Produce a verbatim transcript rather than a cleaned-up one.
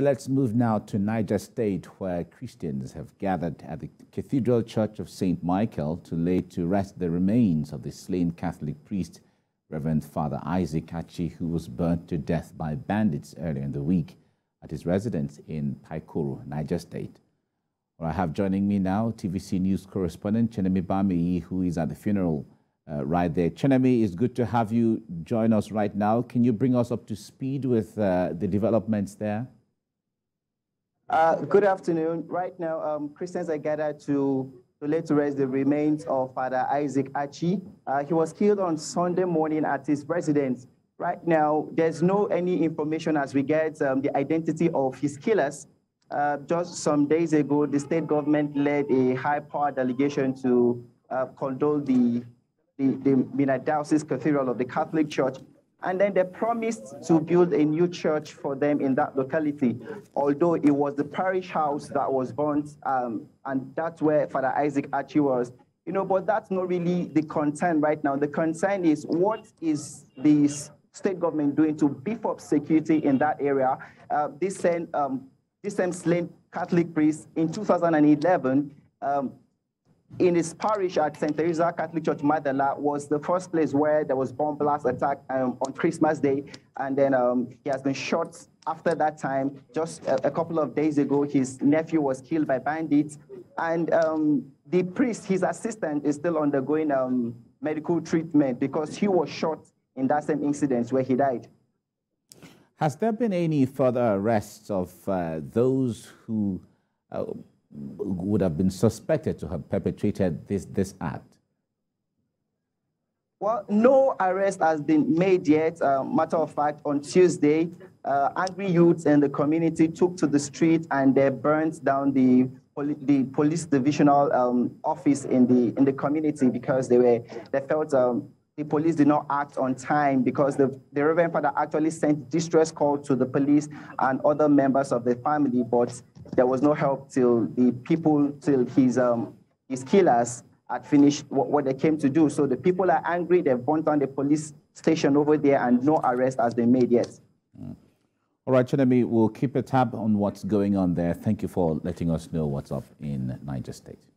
Let's move now to Niger State, where Christians have gathered at the Cathedral Church of Saint Michael to lay to rest the remains of the slain Catholic priest, Reverend Father Isaac Achi, who was burnt to death by bandits earlier in the week at his residence in Paikuru, Niger State. Well, I have joining me now T V C News correspondent Chenemi Bami, who is at the funeral uh, right there. Chenemi, it's good to have you join us right now. Can you bring us up to speed with uh, the developments there? Uh, good afternoon. Right now, um, Christians are gathered to, to lay to rest the remains of Father Isaac Achi. Uh, he was killed on Sunday morning at his residence. Right now, there's no any information as regards um, the identity of his killers. Uh, just some days ago, the state government led a high-power delegation to uh, condole the, the, the Minna Diocese Cathedral of the Catholic Church. And then they promised to build a new church for them in that locality, although it was the parish house that was burnt, um, and that's where Father Isaac Achi was. You know, but that's not really the concern right now. The concern is, what is the state government doing to beef up security in that area? Uh, this same um, this same slain Catholic priest in two thousand eleven. Um, In his parish at Saint Teresa Catholic Church, Madala, was the first place where there was bomb blast attack um, on Christmas Day, and then um, he has been shot after that time. Just a, a couple of days ago, his nephew was killed by bandits, and um, the priest, his assistant, is still undergoing um, medical treatment because he was shot in that same incident where he died. Has there been any further arrests of uh, those who Uh, would have been suspected to have perpetrated this, this act? Well, no arrest has been made yet. Uh, matter of fact, on Tuesday, uh, angry youths in the community took to the street and they burned down the, poli the police divisional um, office in the, in the community because they, were, they felt um, the police did not act on time, because the, the Reverend Father actually sent distress call to the police and other members of the family, but there was no help till the people, till his um, his killers had finished what, what they came to do. So the people are angry. They've burnt down the police station over there, and no arrest has been made yet. Mm. All right, Chenemi, we'll keep a tab on what's going on there. Thank you for letting us know what's up in Niger State.